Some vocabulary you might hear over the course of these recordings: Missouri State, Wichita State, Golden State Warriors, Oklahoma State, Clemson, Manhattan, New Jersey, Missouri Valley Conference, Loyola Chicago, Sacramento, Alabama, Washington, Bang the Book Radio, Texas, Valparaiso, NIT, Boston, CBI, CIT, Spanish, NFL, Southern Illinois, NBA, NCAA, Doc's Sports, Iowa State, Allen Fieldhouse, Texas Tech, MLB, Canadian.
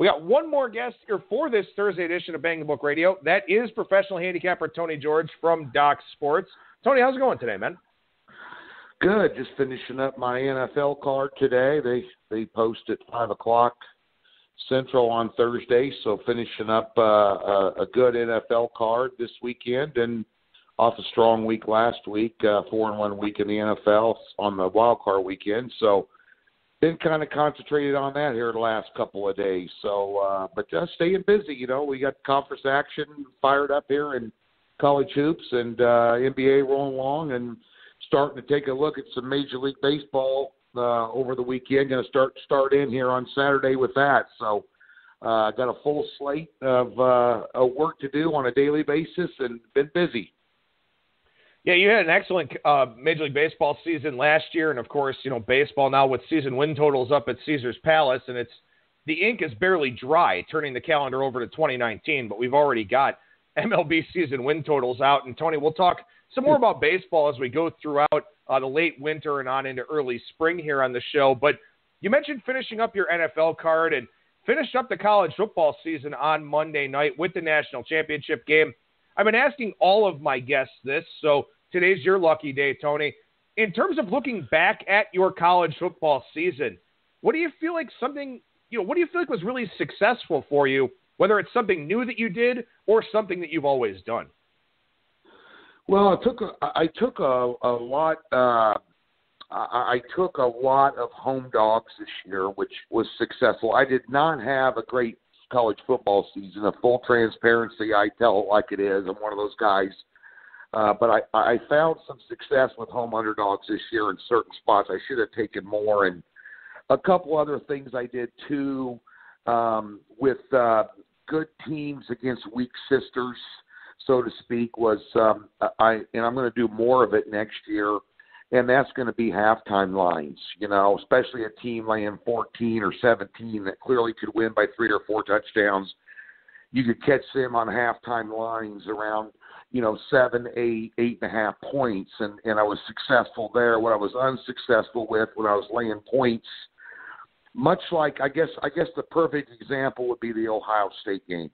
We got one more guest here for this Thursday edition of Bang the Book Radio. That is professional handicapper Tony George from Doc Sports. Tony, how's it going today, man? Good. Just finishing up my NFL card today. They post at 5 o'clock Central on Thursday, so finishing up a good NFL card this weekend and off a strong week last week, 4-1 week in the NFL on the wild card weekend. So been kind of concentrated on that here the last couple of days. So, but just staying busy, you know. We got conference action fired up here in college hoops and NBA rolling along and starting to take a look at some Major League Baseball over the weekend. Going to start in here on Saturday with that. So got a full slate of work to do on a daily basis and been busy. Yeah, you had an excellent Major League Baseball season last year, and of course, you know, baseball now with season win totals up at Caesar's Palace, and it's the ink is barely dry, turning the calendar over to 2019, but we've already got MLB season win totals out. And Tony, we'll talk some more about baseball as we go throughout the late winter and on into early spring here on the show. But you mentioned finishing up your NFL card and finished up the college football season on Monday night with the national championship game. I've been asking all of my guests this, so today's your lucky day, Tony. In terms of looking back at your college football season, what do you feel like was really successful for you, whether it's something new that you did or something that you've always done? Well, I took a lot of home dogs this year, which was successful. I did not have a great college football season. Of full transparency, I tell it like it is. I'm one of those guys. But I found some success with home underdogs this year in certain spots. I should have taken more. And a couple other things I did, too, with good teams against weak sisters, so to speak, was and I'm going to do more of it next year, and that's going to be halftime lines, you know, especially a team laying 14 or 17 that clearly could win by 3 or 4 touchdowns. You could catch them on halftime lines around, you know, 7, 8, 8.5 points, and I was successful there. What I was unsuccessful with when I was laying points, much like I guess the perfect example would be the Ohio State game.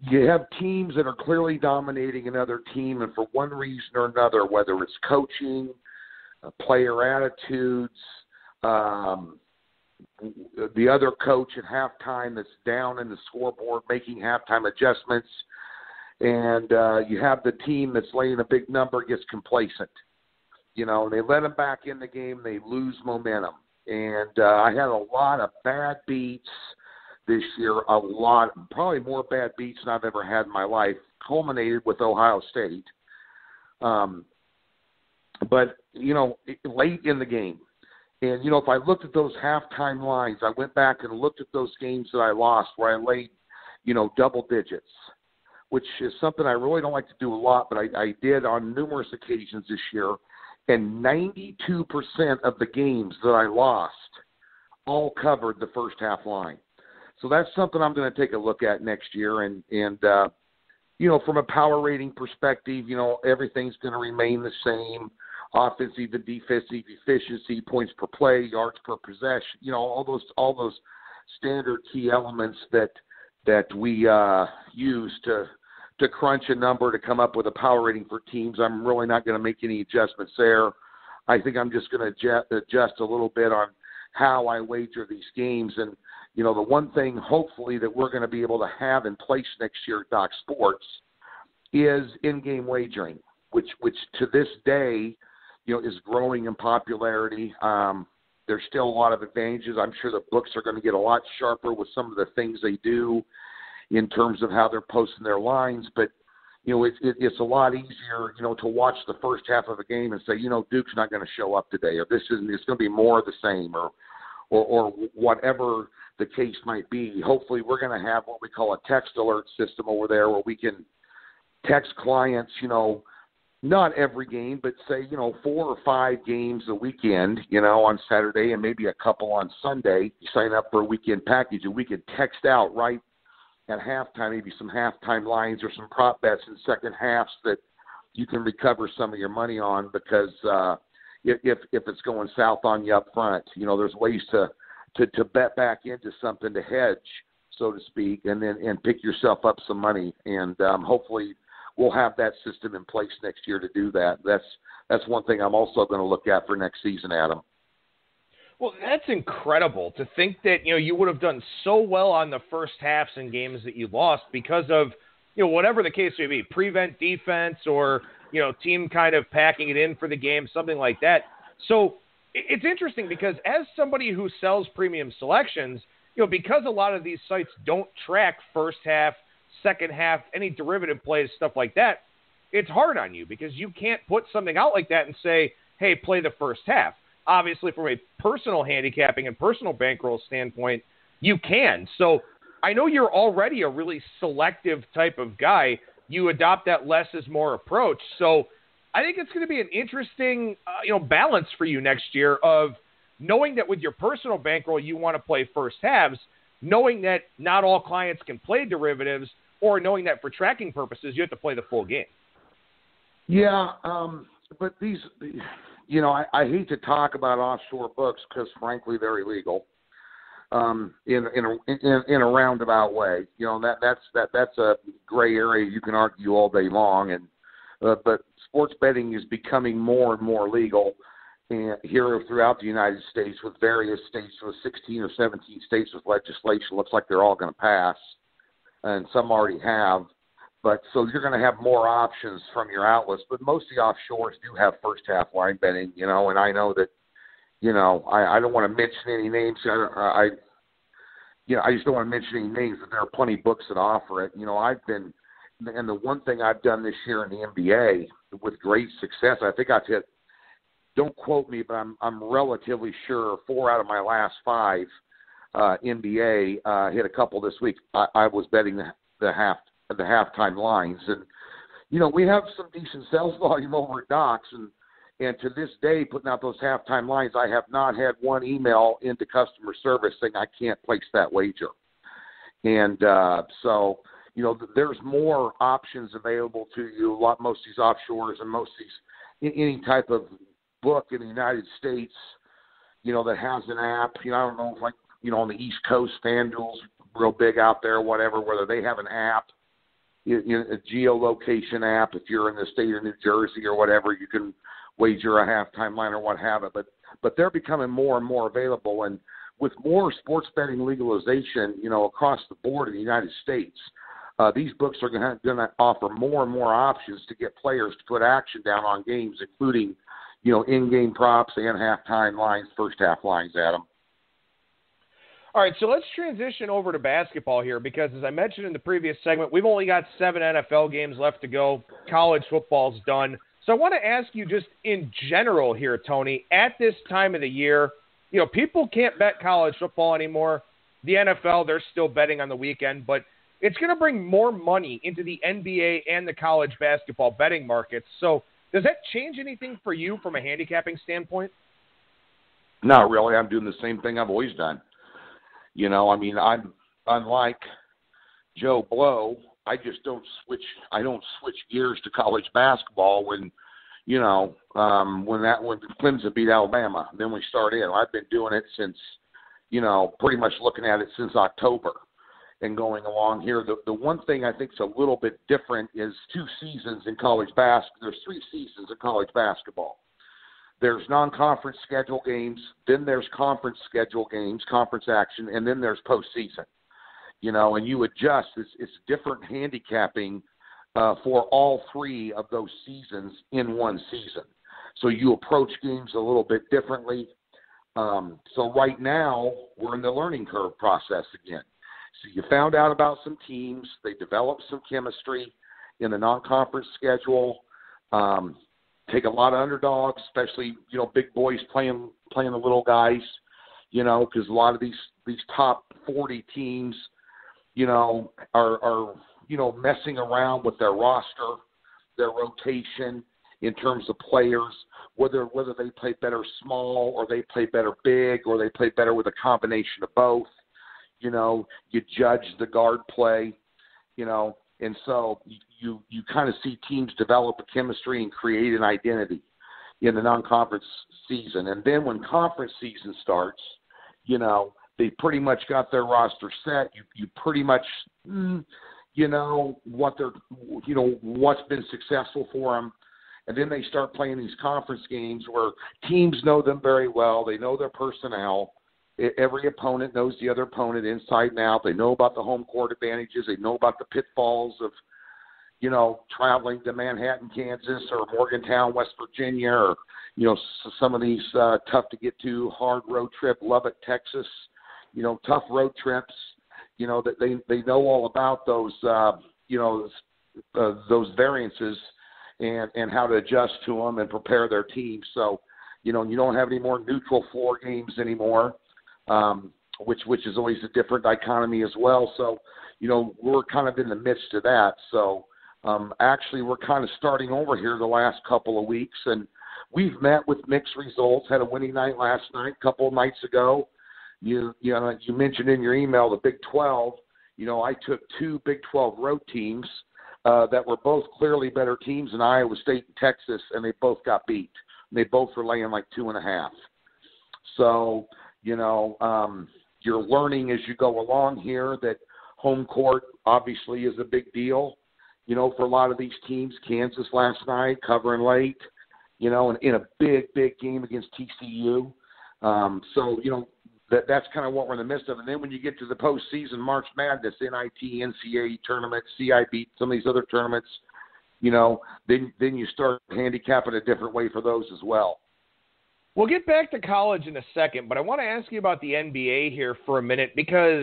You have teams that are clearly dominating another team, and for one reason or another, whether it's coaching, player attitudes, the other coach at halftime that's down in the scoreboard making halftime adjustments, and you have the team that's laying a big number gets complacent. You know, and they let them back in the game, they lose momentum. And I had a lot of bad beats this year, a lot, probably more bad beats than I've ever had in my life, culminated with Ohio State. But, you know, late in the game. And, you know, if I looked at those halftime lines, I went back and looked at those games that I lost where I laid, you know, double digits, which is something I really don't like to do a lot, but I did on numerous occasions this year. And 92% of the games that I lost all covered the first half line. So that's something I'm going to take a look at next year. And you know, from a power rating perspective, you know, everything's going to remain the same. Offensive and defensive efficiency, points per play, yards per possession, you know, all those standard key elements that we use to crunch a number to come up with a power rating for teams. I'm really not going to make any adjustments there. I think I'm just going to adjust a little bit on how I wager these games. And, you know, the one thing hopefully that we're going to be able to have in place next year at Doc Sports is in-game wagering, which to this day, you know, is growing in popularity. There's still a lot of advantages. I'm sure the books are going to get a lot sharper with some of the things they do in terms of how they're posting their lines. But, you know, it's a lot easier, you know, to watch the first half of a game and say, you know, Duke's not going to show up today, or this isn't, it's going to be more of the same, or whatever the case might be. Hopefully we're going to have what we call a text alert system over there where we can text clients, you know, not every game, but say, you know, 4 or 5 games a weekend, you know, on Saturday and maybe a couple on Sunday. You sign up for a weekend package and we could text out right at halftime, maybe some halftime lines or some prop bets in second halves that you can recover some of your money on, because if it's going south on you up front, you know, there's ways to to bet back into something, to hedge, so to speak, and then and pick yourself up some money. And hopefully we'll have that system in place next year to do that. That's one thing I'm also going to look at for next season, Adam. Well, that's incredible to think that, you know, you would have done so well on the first halves in games that you lost because of, you know, whatever the case may be, prevent defense or, you know, team kind of packing it in for the game, something like that. So it's interesting because as somebody who sells premium selections, you know, because a lot of these sites don't track first half, second half, any derivative plays, stuff like that, it's hard on you because you can't put something out like that and say, hey, play the first half. Obviously, from a personal handicapping and personal bankroll standpoint, you can. So I know you're already a really selective type of guy. You adopt that less is more approach. So I think it's going to be an interesting balance for you next year of knowing that with your personal bankroll, you want to play first halves, knowing that not all clients can play derivatives, or knowing that for tracking purposes, you have to play the full game. Yeah, but these... You know, I hate to talk about offshore books because, frankly, they're illegal in a roundabout way. You know, that's a gray area you can argue all day long. And but sports betting is becoming more and more legal here throughout the United States, with various states, with 16 or 17 states with legislation. Looks like they're all going to pass, and some already have. But so you're going to have more options from your outlets, but most of the offshores do have first half line betting, you know, and I know that, you know, I don't want to mention any names. I just don't want to mention any names, but there are plenty of books that offer it. You know, and the one thing I've done this year in the NBA with great success, I think I've hit, don't quote me, but I'm relatively sure 4 out of my last 5 NBA hit a couple this week. I was betting the halftime lines, and you know, we have some decent sales volume over at Doc's, and to this day, putting out those halftime lines, I have not had one email into customer service saying I can't place that wager. And so, you know, there's more options available to you. Most of these offshores and most of these any type of book in the United States, you know, that has an app. You know, I don't know if, like, you know, on the East Coast, FanDuel's real big out there, whatever. Whether they have an app. A geolocation app. If you're in the state of New Jersey or whatever, you can wager a halftime line or what have it. But they're becoming more and more available. And with more sports betting legalization, you know, across the board in the United States, these books are going to offer more and more options to get players to put action down on games, including, you know, in-game props and halftime lines, first half lines, Adam. All right, so let's transition over to basketball here because, as I mentioned in the previous segment, we've only got 7 NFL games left to go. College football's done. So I want to ask you just in general here, Tony, at this time of the year, you know, people can't bet college football anymore. The NFL, they're still betting on the weekend, but it's going to bring more money into the NBA and the college basketball betting markets. So does that change anything for you from a handicapping standpoint? Not really. I'm doing the same thing I've always done. You know, I mean, I'm unlike Joe Blow. I just don't switch. I don't switch gears to college basketball when, you know, when Clemson beat Alabama. Then we start in. I've been doing it since, you know, pretty much looking at it since October, and going along here. The one thing I think is a little bit different is 2 seasons in college basketball. There's 3 seasons of college basketball. There's non-conference schedule games, then there's conference schedule games, conference action, and then there's postseason. You know, and you adjust. It's different handicapping for all 3 of those seasons in one season. So you approach games a little bit differently. So right now we're in the learning curve process again. So you found out about some teams. They developed some chemistry in the non-conference schedule. Take a lot of underdogs, especially, you know, big boys playing the little guys, you know, because a lot of these top 40 teams, you know, are you know, messing around with their roster, their rotation in terms of players, whether they play better small or they play better big or they play better with a combination of both. You know, you judge the guard play, you know. And so you kind of see teams develop a chemistry and create an identity in the non-conference season. And then when conference season starts, you know, They pretty much got their roster set. You pretty much, you know, what's been successful for them. And then they start playing these conference games where teams know them very well. They know their personnel. Every opponent knows the other opponent inside and out. They know about the home court advantages. They know about the pitfalls of, you know, traveling to Manhattan, Kansas, or Morgantown, West Virginia, or, you know, some of these tough-to-get-to, hard road trip, Lubbock, Texas, you know, tough road trips, you know, that they know all about those variances and how to adjust to them and prepare their team. So, you know, you don't have any more neutral floor games anymore, which is always a different dichotomy as well. So, you know, we're kind of in the midst of that. So, actually, we're kind of starting over here the last couple of weeks, and we've met with mixed results. Had a winning night last night, a couple of nights ago. You mentioned in your email the Big 12. You know, I took two Big 12 road teams that were both clearly better teams than Iowa State and Texas, and they both got beat. They both were laying like 2.5. So, you know, you're learning as you go along here that home court obviously is a big deal, you know, for a lot of these teams. Kansas last night covering late, you know, in a big game against TCU. So, you know, that's kind of what we're in the midst of. And then when you get to the postseason, March Madness, NIT, NCAA tournament, CIB, some of these other tournaments, you know, then you start handicapping a different way for those as well. We'll get back to college in a second, but I want to ask you about the NBA here for a minute, because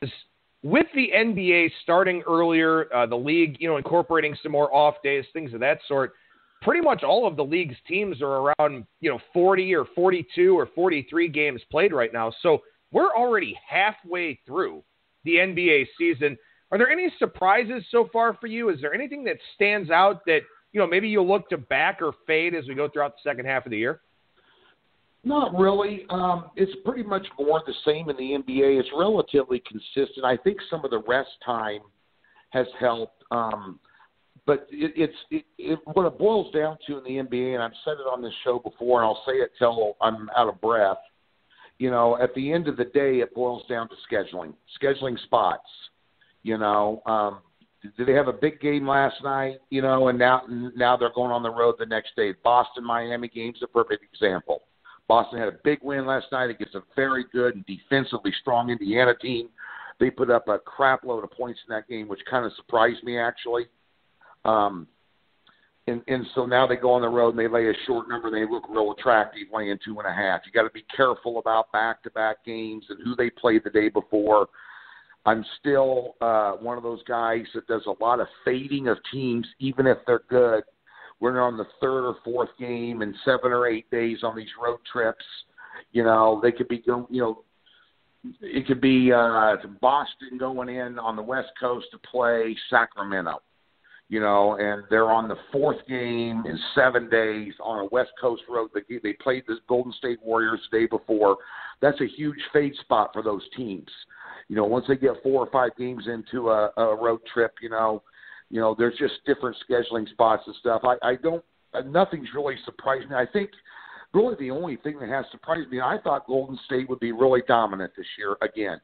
with the NBA starting earlier, the league, you know, incorporating some more off days, things of that sort, pretty much all of the league's teams are around, you know, 40 or 42 or 43 games played right now. So we're already halfway through the NBA season. Are there any surprises so far for you? Is there anything that stands out that, you know, maybe you'll look to back or fade as we go throughout the second half of the year? Not really. It's pretty much more the same in the NBA. It's relatively consistent. I think some of the rest time has helped. But what it boils down to in the NBA, and I've said it on this show before, and I'll say it till I'm out of breath, you know, at the end of the day, it boils down to scheduling spots. You know, did they have a big game last night, you know, and now they're going on the road the next day. Boston-Miami game's a perfect example. Boston had a big win last night against a very good and defensively strong Indiana team. They put up a crap load of points in that game, which kind of surprised me, actually. And so now they go on the road and they lay a short number. They look real attractive, laying 2.5. You got to be careful about back-to-back games and who they played the day before. I'm still one of those guys that does a lot of fading of teams, even if they're good. We're on the third or fourth game in 7 or 8 days on these road trips. You know, they could be, you know, it could be Boston going in on the West Coast to play Sacramento, you know, and they're on the fourth game in 7 days on a West Coast road. They played the Golden State Warriors the day before. That's a huge fade spot for those teams. You know, once they get 4 or 5 games into a road trip, you know, there's just different scheduling spots and stuff. Nothing's really surprised me. I think really the only thing that has surprised me, I thought Golden State would be really dominant this year again,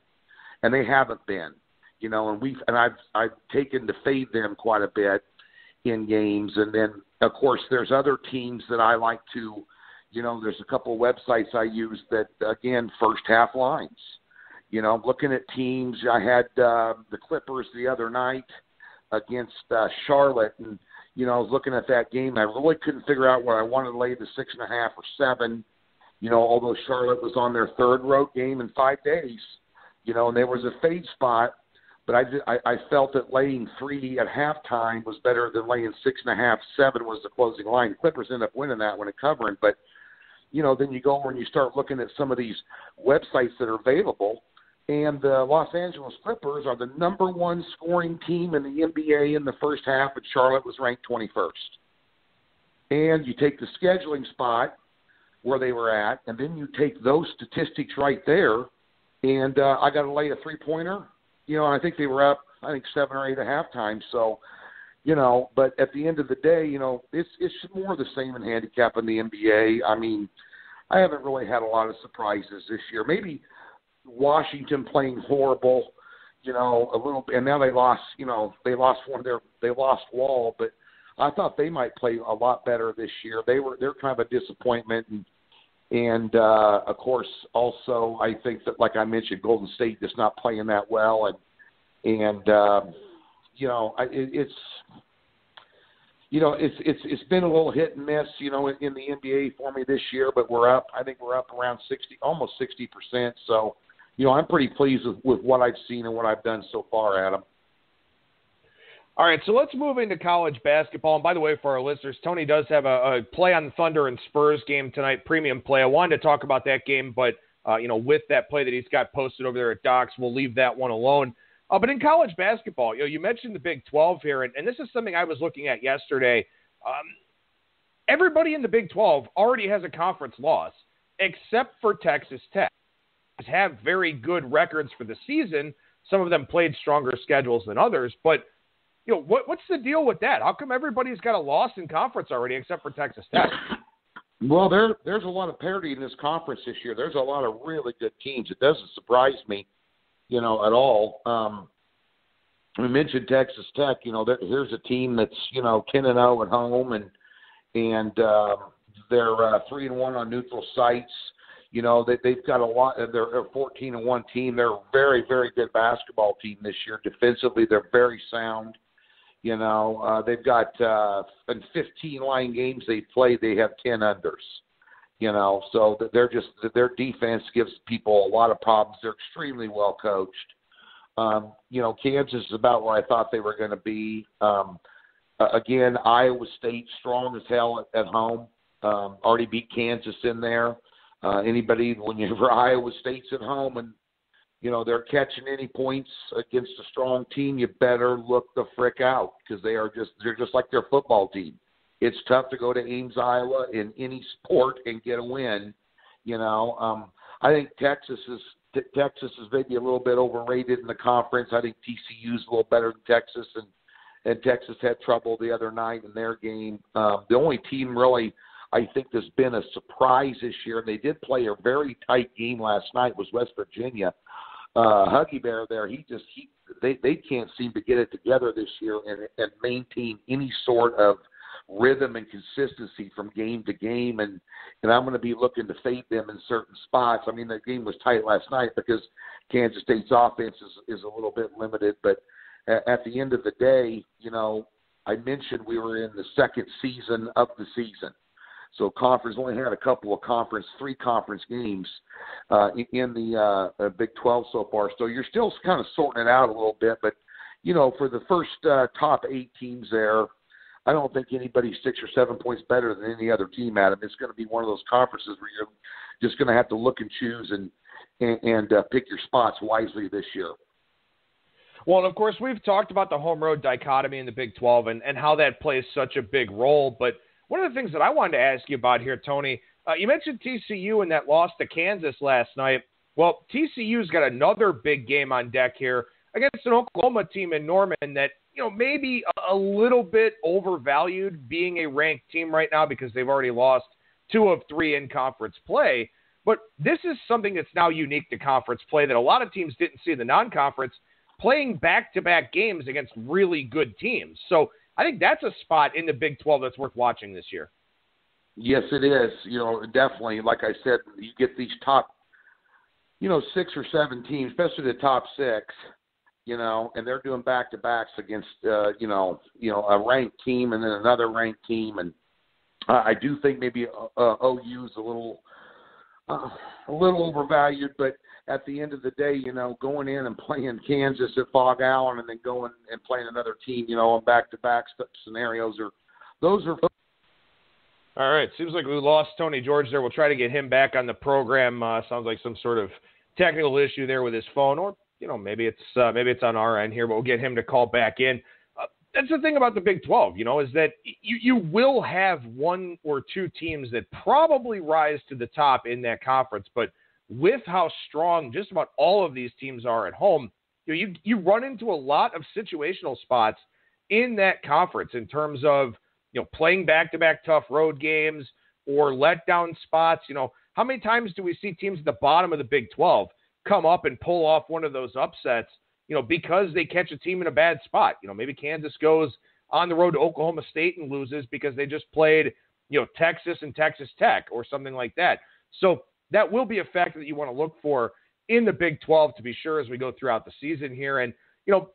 and they haven't been, you know, and I've taken to fade them quite a bit in games. And then of course there's other teams that I like to, you know, there's a couple of websites I use that, again, first half lines, you know, looking at teams. I had the Clippers the other night against Charlotte, and, you know, I was looking at that game. I really couldn't figure out where I wanted to lay the 6.5 or 7, you know, although Charlotte was on their third road game in 5 days, you know, and there was a fade spot, but I felt that laying 3 at halftime was better than laying 6.5, 7 was the closing line. Clippers end up winning that one and covering, but, you know, then you go over and you start looking at some of these websites that are available, and the Los Angeles Clippers are the number 1 scoring team in the NBA in the first half, but Charlotte was ranked 21st. And you take the scheduling spot where they were at, and then you take those statistics right there, and I got to lay a 3-pointer. You know, I think they were up, I think, 7 or 8 at halftime. So, you know, but at the end of the day, you know, it's more the same in handicap in the NBA. I mean, I haven't really had a lot of surprises this year. Maybe Washington playing horrible, you know, a little, and now they lost, you know, they lost one of their, they lost Wall, but I thought they might play a lot better this year. They're kind of a disappointment, and of course, also I think that, like I mentioned, Golden State is not playing that well, it's been a little hit and miss, you know, in the NBA for me this year. But we're up, I think we're up around 60, almost 60%. So, you know, I'm pretty pleased with what I've seen and what I've done so far, Adam. All right, so let's move into college basketball. And by the way, for our listeners, Tony does have a play on the Thunder and Spurs game tonight, premium play. I wanted to talk about that game, but, you know, with that play that he's got posted over there at Docs, we'll leave that one alone. But in college basketball, you know, you mentioned the Big 12 here, and this is something I was looking at yesterday. Everybody in the Big 12 already has a conference loss, except for Texas Tech. Have very good records for the season. Some of them played stronger schedules than others, but you know, what's the deal with that? How come everybody's got a loss in conference already except for Texas Tech? Well, there's a lot of parity in this conference this year. There's a lot of really good teams. It doesn't surprise me, you know, at all. We mentioned Texas Tech. You know, here's a team that's, you know, 10-0 at home, and they're 3-1 on neutral sites. You know, they've got a lot. They're a 14-1 team. They're a very, very good basketball team this year. Defensively, they're very sound. You know, they've got in 15 line games they've played, they have 10 unders. You know, so they're just, their defense gives people a lot of problems. They're extremely well coached. You know, Kansas is about where I thought they were going to be. Again, Iowa State strong as hell at home. Already beat Kansas in there. Anybody, whenever Iowa State's at home and, you know, they're catching any points against a strong team, you better look the frick out because they're just like their football team. It's tough to go to Ames, Iowa in any sport and get a win. You know, I think Texas is maybe a little bit overrated in the conference. I think TCU's a little better than Texas, and Texas had trouble the other night in their game. The only team really I think there's been a surprise this year, and they did play a very tight game last night, was West Virginia. Huggy Bear there, they can't seem to get it together this year and maintain any sort of rhythm and consistency from game to game, and I'm going to be looking to fade them in certain spots. I mean, that game was tight last night because Kansas State's offense is a little bit limited, but at the end of the day, you know, I mentioned we were in the second season of the season. So conference only had three conference games in the Big 12 so far. So you're still kind of sorting it out a little bit. But, you know, for the first top eight teams there, I don't think anybody's 6 or 7 points better than any other team, Adam. It's going to be one of those conferences where you're just going to have to look and choose and pick your spots wisely this year. Well, and of course, we've talked about the home road dichotomy in the Big 12 and how that plays such a big role. But one of the things that I wanted to ask you about here, Tony, you mentioned TCU and that loss to Kansas last night. Well, TCU's got another big game on deck here against an Oklahoma team in Norman that, you know, maybe a little bit overvalued being a ranked team right now because they've already lost 2 of 3 in conference play. But this is something that's now unique to conference play that a lot of teams didn't see in the non-conference, playing back-to-back games against really good teams. So I think that's a spot in the Big 12 that's worth watching this year. Yes, it is. You know, definitely. Like I said, you get these top, you know, 6 or 7 teams, especially the top 6, you know, and they're doing back-to-backs against, you know, a ranked team and then another ranked team. And I do think maybe OU's a little overvalued, but at the end of the day, you know, going in and playing Kansas at Fog Allen and then going and playing another team, you know, on back-to-back scenarios, those are. All right. Seems like we lost Tony George there. We'll try to get him back on the program. Sounds like some sort of technical issue there with his phone, or, you know, maybe it's on our end here, but we'll get him to call back in. That's the thing about the Big 12, you know, is that you will have 1 or 2 teams that probably rise to the top in that conference, but with how strong just about all of these teams are at home, you know, you run into a lot of situational spots in that conference in terms of, you know, playing back-to-back tough road games or letdown spots. You know, how many times do we see teams at the bottom of the Big 12 come up and pull off one of those upsets, you know, because they catch a team in a bad spot. You know, maybe Kansas goes on the road to Oklahoma State and loses because they just played, you know, Texas and Texas Tech or something like that. So that will be a factor that you want to look for in the Big 12, to be sure, as we go throughout the season here. And, you know,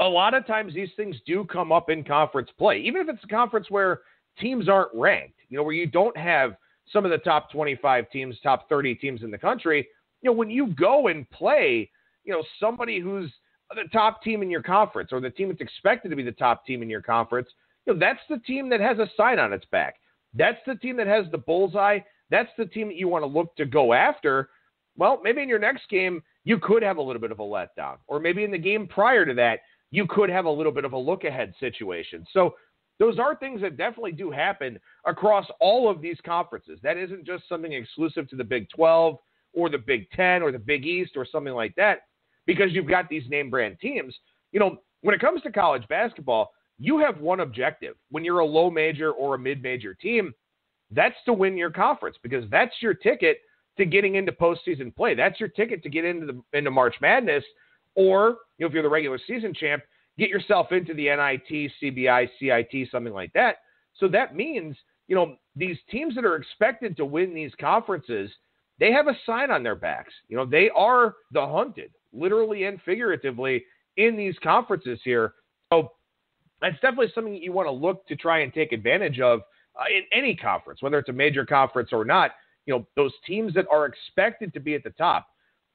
a lot of times these things do come up in conference play, even if it's a conference where teams aren't ranked, you know, where you don't have some of the top 25 teams, top 30 teams in the country. You know, when you go and play, you know, somebody who's the top team in your conference or the team that's expected to be the top team in your conference, you know, that's the team that has a sign on its back. That's the team that has the bullseye. That's the team that you want to look to go after. Well, maybe in your next game, you could have a little bit of a letdown, or maybe in the game prior to that, you could have a little bit of a look-ahead situation. So those are things that definitely do happen across all of these conferences. That isn't just something exclusive to the Big 12 or the Big 10 or the Big East or something like that, because you've got these name-brand teams. You know, when it comes to college basketball, you have one objective. When you're a low-major or a mid-major team, that's to win your conference, because that's your ticket to getting into postseason play. That's your ticket to get into March Madness, or, you know, if you're the regular season champ, get yourself into the NIT, CBI, CIT, something like that. So that means, you know, these teams that are expected to win these conferences, they have a sign on their backs. You know, they are the hunted, literally and figuratively, in these conferences here. So that's definitely something that you want to look to try and take advantage of in any conference, whether it's a major conference or not. You know, those teams that are expected to be at the top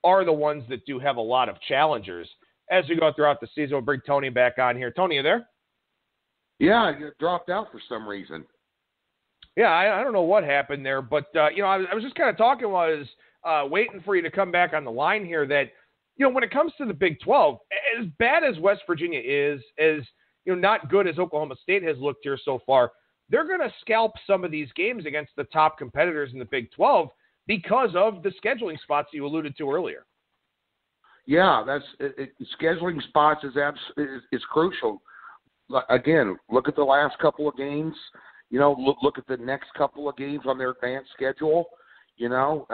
are the ones that do have a lot of challengers. As we go throughout the season, we'll bring Tony back on here. Tony, you there? Yeah, you dropped out for some reason. Yeah, I don't know what happened there, but, you know, I was just kind of talking while I was waiting for you to come back on the line here that, you know, when it comes to the Big 12, as bad as West Virginia is, as, you know, not good as Oklahoma State has looked here so far, they're going to scalp some of these games against the top competitors in the Big 12 because of the scheduling spots you alluded to earlier. Yeah, that's scheduling spots is crucial. Again, look at the last couple of games. You know, look at the next couple of games on their advanced schedule. You know,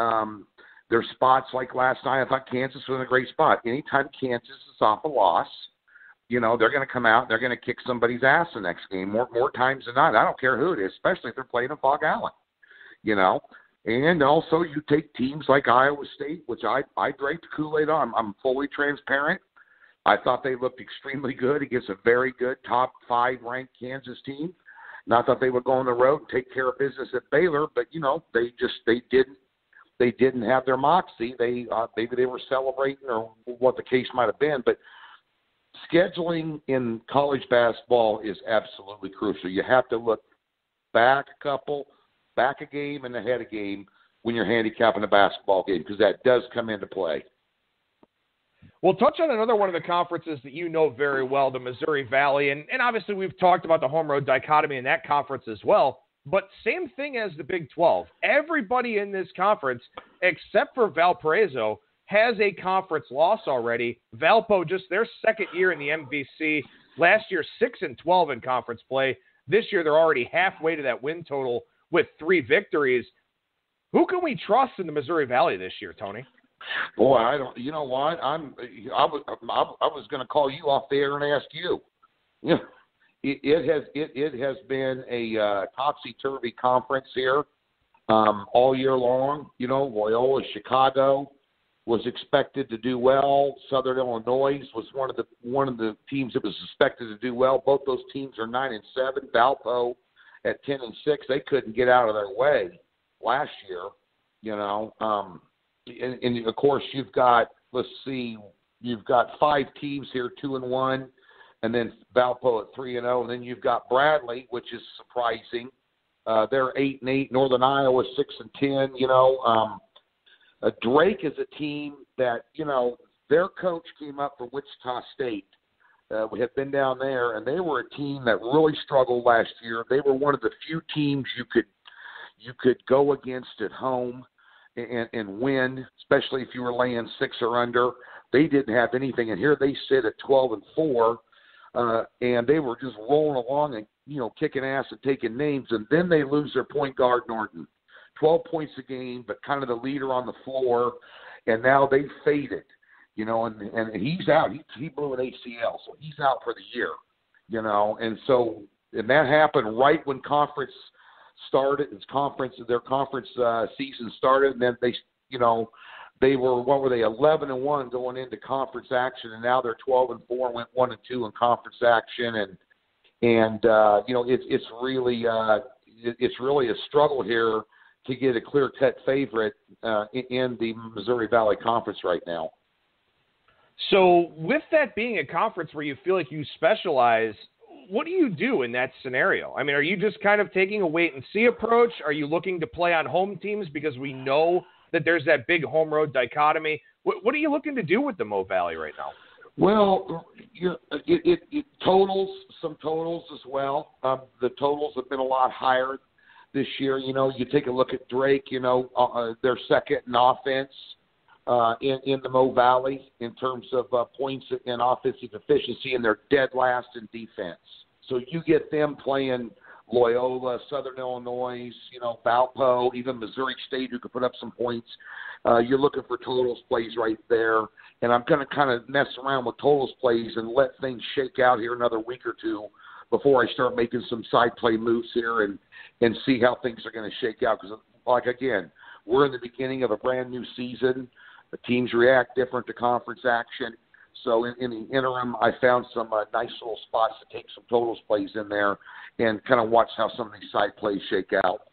there's spots like last night. I thought Kansas was in a great spot. Anytime Kansas is off a loss, you know, they're going to come out and they're going to kick somebody's ass the next game more times than not. I don't care who it is, especially if they're playing in Fog Allen. You know. And also you take teams like Iowa State, which I drank the Kool-Aid on. I'm fully transparent. I thought they looked extremely good against a very good top 5 ranked Kansas team. And I thought they would go on the road and take care of business at Baylor, but you know, they didn't have their moxie. They maybe they were celebrating or what the case might have been, but scheduling in college basketball is absolutely crucial. You have to look back a couple, back a game and ahead a game when you're handicapping a basketball game, because that does come into play. We'll touch on another one of the conferences that you know very well, the Missouri Valley, and obviously we've talked about the home road dichotomy in that conference as well, but same thing as the Big 12. Everybody in this conference, except for Valparaiso, has a conference loss already. Valpo, just their second year in the MVC, last year 6-12 in conference play. This year they're already halfway to that win total with 3 victories. Who can we trust in the Missouri Valley this year, Tony? Boy, I don't. You know what? I was going to call you off the air and ask you. You know, it has been a topsy-turvy conference here all year long. You know, Loyola Chicago was expected to do well. Southern Illinois was one of the teams that was expected to do well. Both those teams are 9-7. Valpo at 10-6, they couldn't get out of their way last year, you know. And of course, you've got 5 teams here, 2-1, and then Valpo at 3-0, and then you've got Bradley, which is surprising. They're 8-8. Northern Iowa 6-10. You know, Drake is a team that, you know, their coach came up from Wichita State. We have been down there, and they were a team that really struggled last year. They were one of the few teams you could go against at home and win, especially if you were laying 6 or under. They didn't have anything, and here they sit at 12-4, and they were just rolling along and, you know, kicking ass and taking names, and then they lose their point guard Norton, 12 points a game, but kind of the leader on the floor. and now they faded, you know, and he's out. He blew an ACL, so he's out for the year, you know. And that happened right when conference started. Their conference season started, and then they, you know, they were, 11-1 going into conference action, and now they're 12-4, went 1-2 in conference action, and you know, it's really a struggle here to get a clear-cut favorite in the Missouri Valley Conference right now. So with that being a conference where you feel like you specialize, what do you do in that scenario? I mean, are you just kind of taking a wait-and-see approach? Are you looking to play on home teams because we know that there's that big home-road dichotomy? What are you looking to do with the Mo Valley right now? Well, it totals, some totals as well. The totals have been a lot higher this year. You know, you take a look at Drake, you know, they're second in offense in the Mo Valley in terms of points and offensive efficiency, and they're dead last in defense. So you get them playing Loyola, Southern Illinois, you know, Valpo, even Missouri State, who could put up some points. You're looking for totals plays right there. And I'm going to kind of mess around with totals plays and let things shake out here another week or two before I start making some side play moves here and see how things are going to shake out. Because, like, again, we're in the beginning of a brand-new season. The teams react different to conference action. So in the interim, I found some nice little spots to take some totals plays in there and kind of watch how some of these side plays shake out.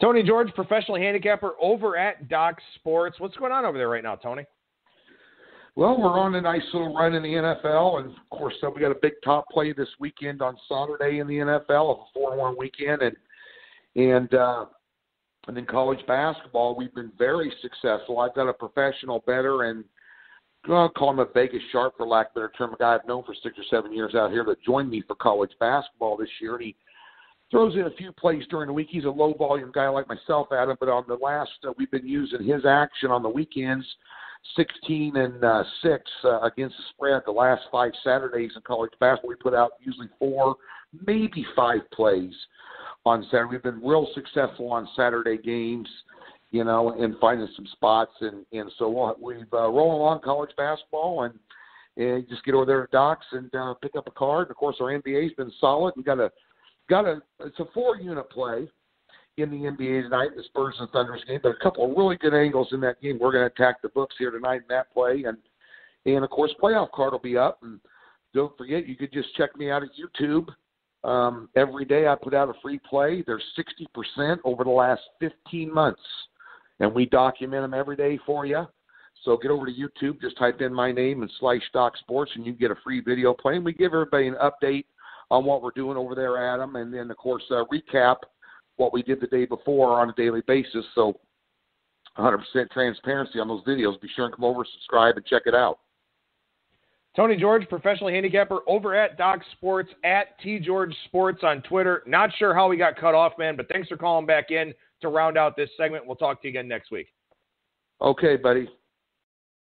Tony George, professional handicapper over at Doc Sports. What's going on over there right now, Tony? Well, we're on a nice little run in the NFL, and of course, we got a big top play this weekend on Saturday in the NFL of a 4-1 weekend, and then college basketball. We've been very successful. I've got a professional bettor and I'll call him a Vegas sharp, for lack of a better term, a guy I've known for 6 or 7 years out here that joined me for college basketball this year. And he throws in a few plays during the week. He's a low-volume guy like myself, Adam, but on the last, we've been using his action on the weekends, 16-6 against the spread the last 5 Saturdays in college basketball. We put out usually 4, maybe 5 plays on Saturday. We've been real successful on Saturday games, you know, and finding some spots. And so we've rolling along college basketball, and just get over there to Doc's and pick up a card. And of course, our NBA's been solid. We got a it's a 4-unit play in the NBA tonight, the Spurs and Thunders game, but a couple of really good angles in that game. We're going to attack the books here tonight in that play. And of course, playoff card will be up. And don't forget, you could just check me out at YouTube. Every day I put out a free play. They're 60% over the last 15 months. And we document them every day for you. So get over to YouTube, just type in my name and /Doc Sports, and you get a free video play. And we give everybody an update on what we're doing over there, Adam. And then, of course, recap what we did the day before on a daily basis. So 100% transparency on those videos. Be sure and come over, subscribe, and check it out. Tony George, professional handicapper over at Doc Sports, at TGeorge Sports on Twitter. Not sure how we got cut off, man, but thanks for calling back in to round out this segment. We'll talk to you again next week. Okay, buddy.